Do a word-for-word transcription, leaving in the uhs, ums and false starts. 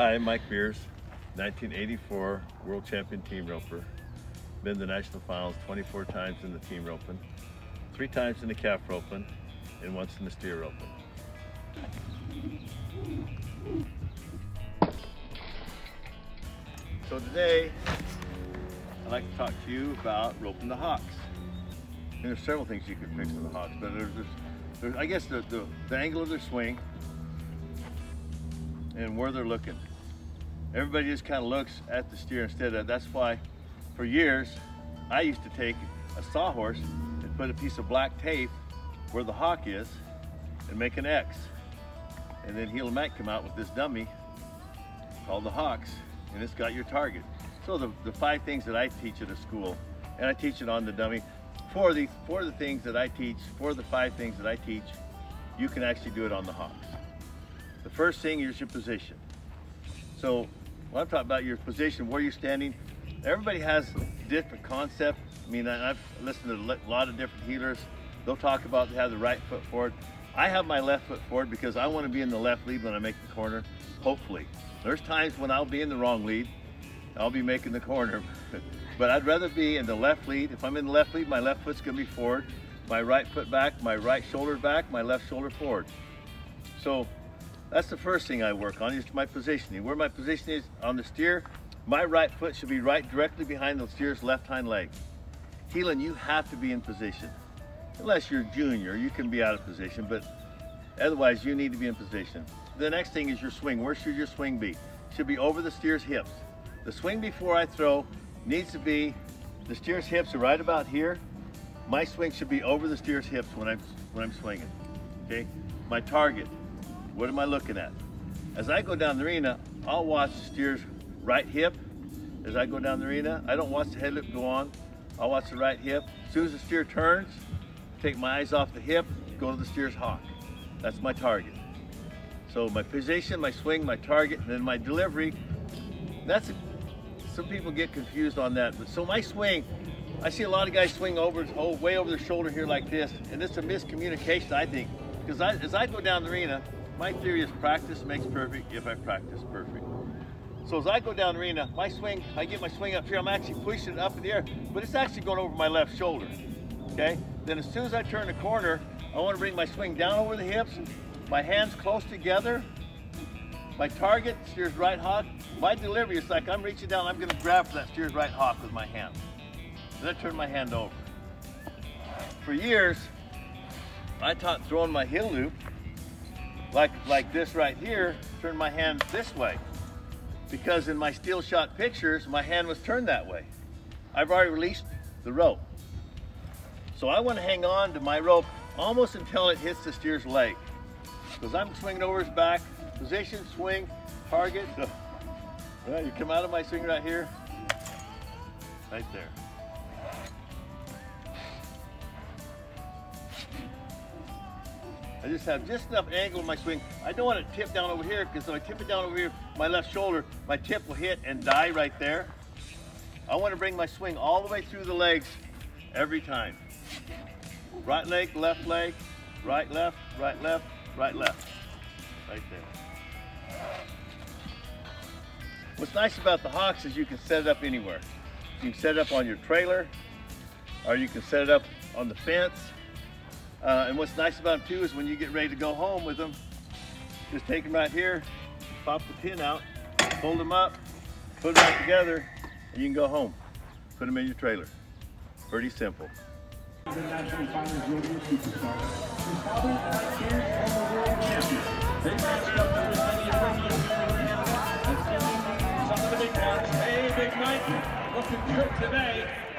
Hi, I'm Mike Beers, nineteen eighty-four World Champion Team Roper. Been to national finals twenty-four times in the team roping, three times in the calf roping, and once in the steer roping. So today, I'd like to talk to you about roping the Hawks. And there's several things you could fix with the Hawks, but there's, this, there's I guess, the, the, the angle of their swing and where they're looking. Everybody just kind of looks at the steer instead of, that's why for years, I used to take a sawhorse and put a piece of black tape where the hawk is and make an X. And then Heel-O-Matic come out with this dummy called the Hawks, and it's got your target. So the, the five things that I teach at a school, and I teach it on the dummy, for the, for the things that I teach, for the five things that I teach, you can actually do it on the Hawks. The first thing is your position. So when I'm talking about your position, where you're standing, everybody has different concept. I mean, I've listened to a lot of different healers. They'll talk about they have the right foot forward. I have my left foot forward because I want to be in the left lead when I make the corner, hopefully. There's times when I'll be in the wrong lead. I'll be making the corner. But I'd rather be in the left lead. If I'm in the left lead, my left foot's going to be forward, my right foot back, my right shoulder back, my left shoulder forward. So that's the first thing I work on, is my positioning. Where my position is on the steer, my right foot should be right directly behind the steer's left hind leg. Heelan, you have to be in position. Unless you're junior, you can be out of position, but otherwise you need to be in position. The next thing is your swing. Where should your swing be? It should be over the steer's hips. The swing before I throw needs to be, the steer's hips are right about here. My swing should be over the steer's hips when I'm, when I'm swinging, okay? My target, what am I looking at? As I go down the arena, I'll watch the steer's right hip as I go down the arena. I don't watch the head loop go on. I watch the right hip. As soon as the steer turns, take my eyes off the hip, go to the steer's hawk. That's my target. So my position, my swing, my target, and then my delivery. That's a, some people get confused on that. But so my swing, I see a lot of guys swing over, oh, way over their shoulder here like this, and it's a miscommunication, I think, because I, as I go down the arena, my theory is practice makes perfect if I practice perfect. So as I go down the arena, my swing, I get my swing up here, I'm actually pushing it up in the air, but it's actually going over my left shoulder, okay? Then as soon as I turn the corner, I want to bring my swing down over the hips, my hands close together, my target, steer's right hawk. My delivery is like I'm reaching down, I'm going to grab for that steer's right hawk with my hand. Then I turn my hand over. For years, I taught throwing my heel loop like, like this right here, turn my hand this way. Because in my steel shot pictures, my hand was turned that way. I've already released the rope. So I want to hang on to my rope almost until it hits the steer's leg. Because I'm swinging over his back, position, swing, target. So, well, you come out of my swing right here, right there. I just have just enough angle in my swing. I don't want to tip down over here, because if I tip it down over here, my left shoulder, my tip will hit and die right there. I want to bring my swing all the way through the legs every time. Right leg, left leg, right, left, right, left, right, left. Right there. What's nice about the Hawks is you can set it up anywhere. You can set it up on your trailer, or you can set it up on the fence. Uh, and what's nice about them too is when you get ready to go home with them, just take them right here, pop the pin out, hold them up, put them right together, and you can go home. Put them in your trailer. Pretty simple. Hey, big Mike, looking good today.